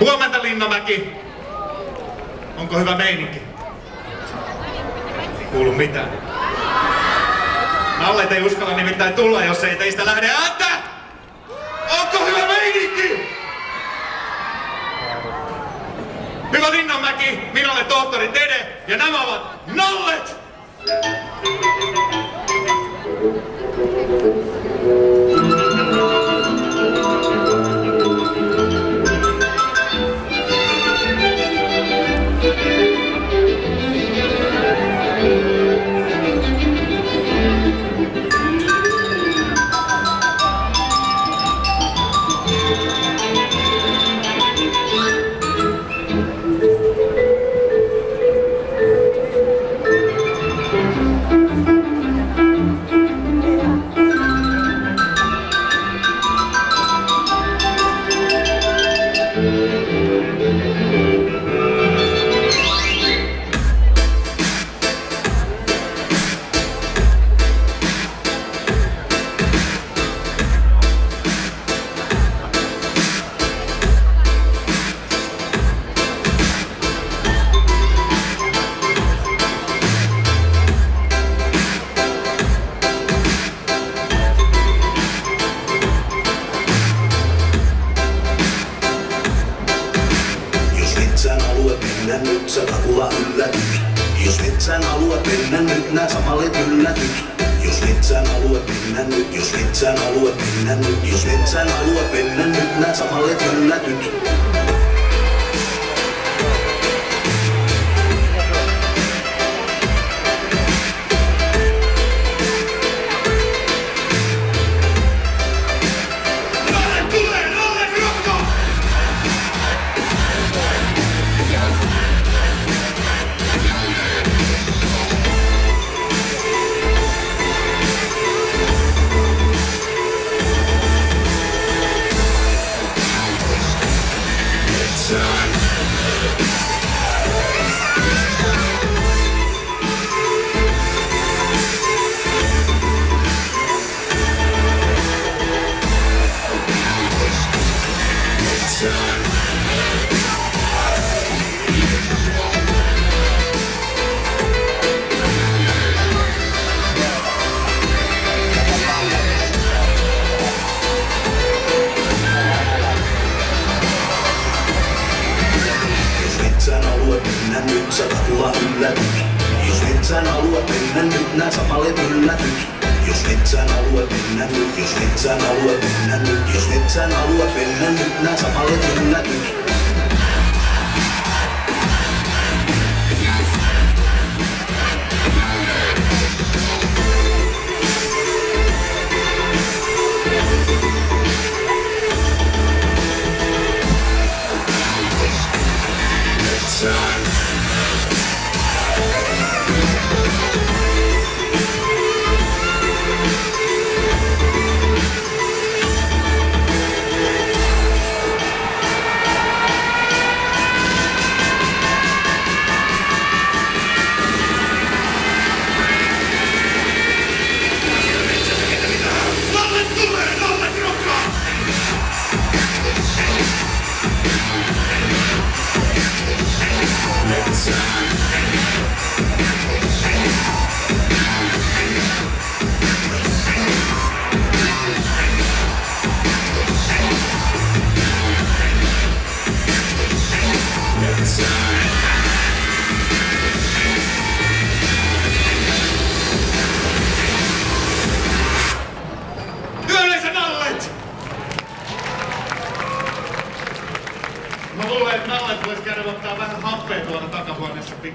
Huomenta Linnanmäki! Onko hyvä meininki? Ei kuulu mitään. Malle ei uskalla nimittäin tulla, jos ei teistä lähde ääntä! Onko hyvä meininki? Hyvä Linnanmäki, minä olen tohtori Tede ja nämä ovat nallet! Nyt sä takulla yllätyt. Jos metsän alue mennä nyt, nää samalle yllätyt. Jos metsän alue mennä nyt, jos metsän alue mennä nyt, jos metsän alue mennä nyt, nää samalle yllätyt. Nyt sä takulla yllätyt. Jos metsän alue mennä nyt, nää samalle yllätyt. Jos metsän alue mennä nyt, jos metsän alue mennä nyt, jos metsän alue mennä nyt, nää samalle yllätyt. Mä luulen, että nallet vois käydä ottaa vähän happea tuolla takahuoneessa pikkuun.